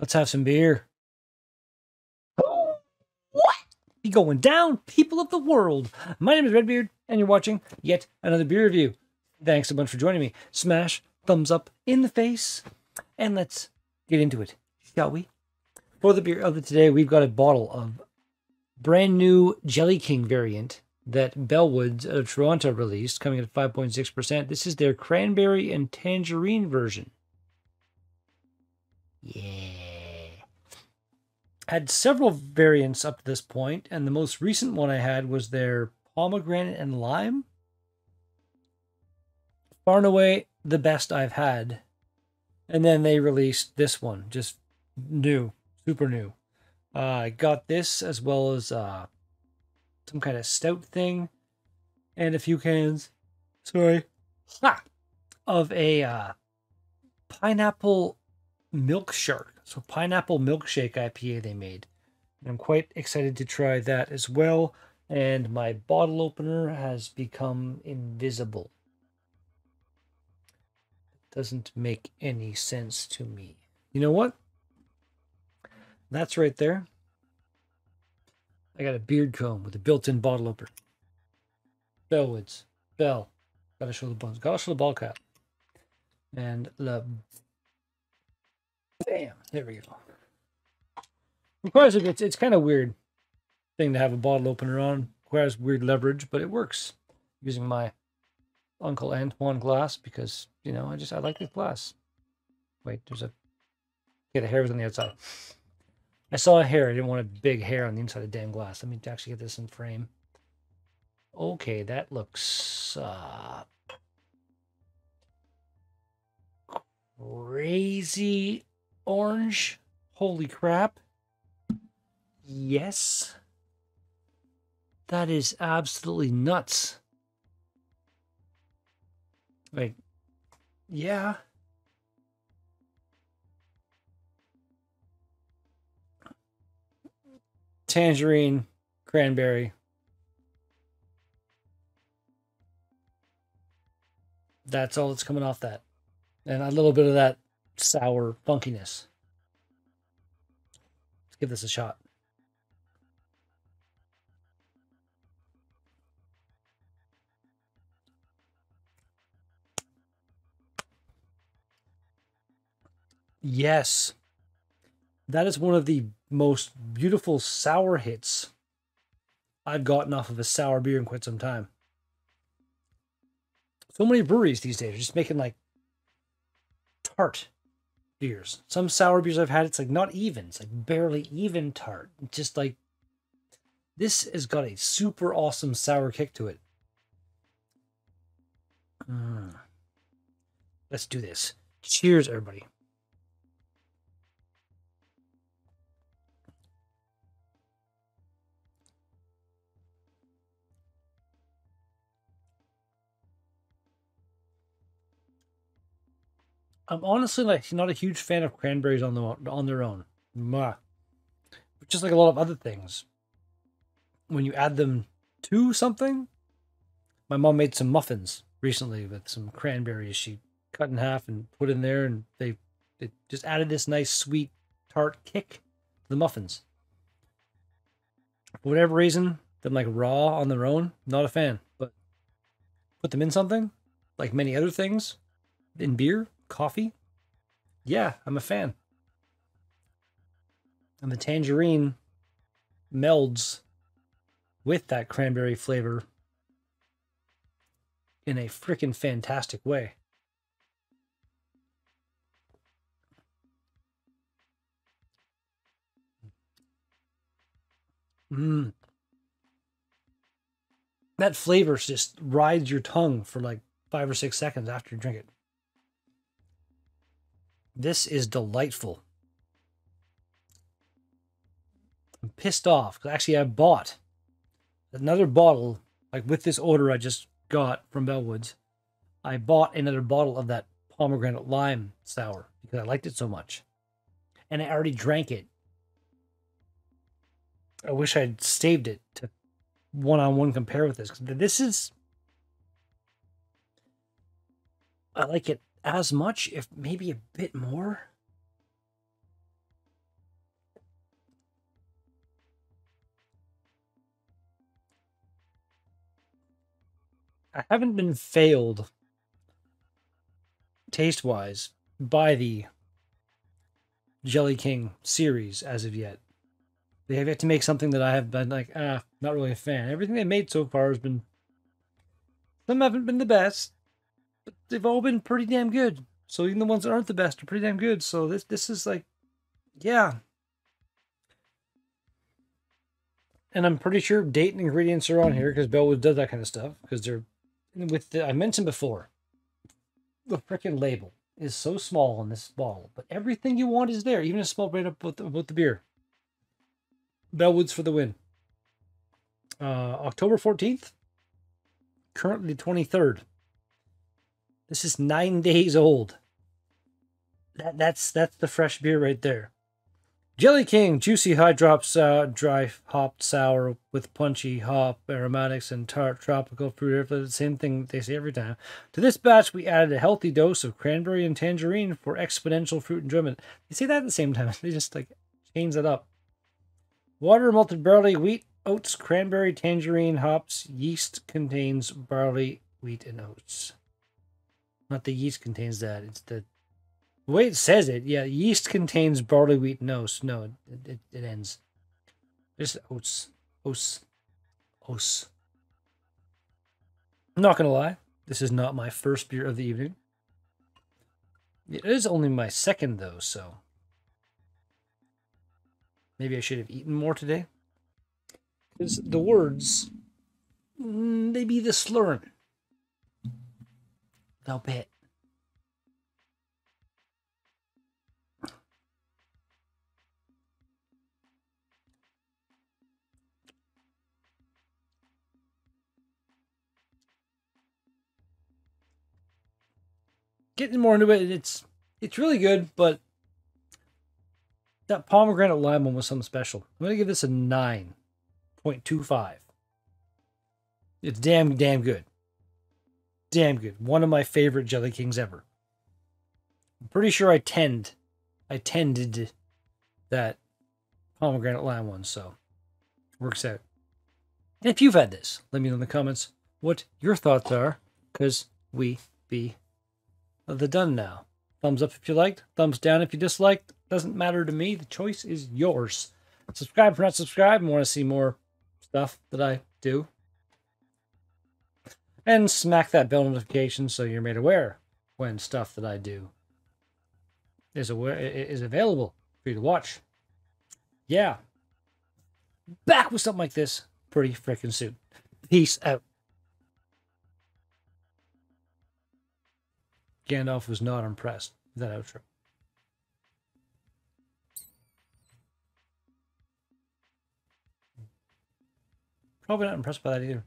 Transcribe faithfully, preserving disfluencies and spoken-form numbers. Let's have some beer. Oh, what? Be going down, people of the world. My name is Redbeard, and you're watching Yet Another Beer Review. Thanks so much for joining me. Smash thumbs up in the face, and let's get into it, shall we? For the beer of the today, we've got a bottle of brand new Jelly King variant that Bellwoods out of Toronto released, coming at five point six percent. This is their cranberry and tangerine version. Yeah. Had several variants up to this point, and the most recent one I had was their pomegranate and lime. Far and away the best I've had. And then they released this one, just new, super new. Uh, I got this as well as uh, some kind of stout thing and a few cans, sorry, ha, of a uh, pineapple Milkshark. So pineapple milkshake I P A they made. And I'm quite excited to try that as well. And my bottle opener has become invisible. Doesn't make any sense to me. You know what? That's right there. I got a beard comb with a built-in bottle opener. Bellwoods. Bell. Gotta show the bones. Gotta show the ball cap. And the... Bam! There we go. Requires a, it's, it's kind of weird thing to have a bottle opener on. Requires weird leverage, but it works. Using my Uncle Antoine glass because, you know, I just, I like this glass. Wait, there's a... Yeah, the hair was on the outside. I saw a hair. I didn't want a big hair on the inside of the damn glass. Let me actually get this in frame. Okay, that looks... Uh, crazy... orange. Holy crap. Yes. That is absolutely nuts. Like, yeah. Tangerine, cranberry. That's all that's coming off that. And a little bit of that sour funkiness. Let's give this a shot. Yes. That is one of the most beautiful sour hits I've gotten off of a sour beer in quite some time. So many breweries these days are just making like tart beers. Some sour beers I've had, it's like not even. It's like barely even tart. It's just like, this has got a super awesome sour kick to it. Mm. Let's do this. Cheers, everybody. I'm honestly like not a huge fan of cranberries on the on their own. Mwah. Just like a lot of other things. When you add them to something, my mom made some muffins recently with some cranberries she cut in half and put in there, and they it just added this nice sweet tart kick to the muffins. For whatever reason, them like raw on their own, not a fan. But put them in something, like many other things, in beer. Coffee? Yeah, I'm a fan. And the tangerine melds with that cranberry flavor in a freaking fantastic way. Mmm. That flavor just rides your tongue for like five or six seconds after you drink it. This is delightful. I'm pissed off because actually I bought another bottle, like with this order I just got from Bellwoods. I bought another bottle of that pomegranate lime sour because I liked it so much. And I already drank it. I wish I'd saved it to one-on-one compare with this. This is... I like it as much, if maybe a bit more. I haven't been failed taste-wise by the Jelly King series as of yet. They have yet to make something that I have been like, ah, not really a fan. Everything they made so far has been, some haven't been the best, but they've all been pretty damn good. So even the ones that aren't the best are pretty damn good. So this this is like, yeah. And I'm pretty sure date and ingredients are on here because Bellwoods does that kind of stuff. Because they're with the, I mentioned before, the freaking label is so small on this bottle, but everything you want is there, even a small right up with, with the beer. Bellwoods for the win. Uh, October fourteenth, currently the twenty-third. This is nine days old. That that's that's the fresh beer right there. Jelly King, juicy high drops, uh, dry hopped sour with punchy hop aromatics and tart tropical fruit. The same thing they say every time. To this batch, we added a healthy dose of cranberry and tangerine for exponential fruit enjoyment. They say that at the same time. They just like change that up. Water, malted barley, wheat, oats, cranberry, tangerine, hops. Yeast contains barley, wheat, and oats. Not the yeast contains that. It's the, the way it says it. Yeah, yeast contains barley, wheat, and oats. No, it, it, it ends. Just oats. Oats. Oats. I'm not going to lie. This is not my first beer of the evening. It is only my second, though, so. Maybe I should have eaten more today. Because the words, they be the slurring. Little bit. Getting more into it, it's it's really good, but that pomegranate lime one was something special. I'm going to give this a nine point two five. It's damn, damn good. Damn good. One of my favorite Jelly Kings ever. I'm pretty sure I tend, I tended that pomegranate lime one, so works out. And if you've had this, let me know in the comments what your thoughts are, because we be the done now. Thumbs up if you liked. Thumbs down if you disliked. Doesn't matter to me. The choice is yours. Subscribe if you're not subscribed and want to see more stuff that I do. And smack that bell notification so you're made aware when stuff that I do is aware is available for you to watch. Yeah. Back with something like this pretty freaking soon. Peace out. Gandalf was not impressed with that outro. Probably not impressed by that either.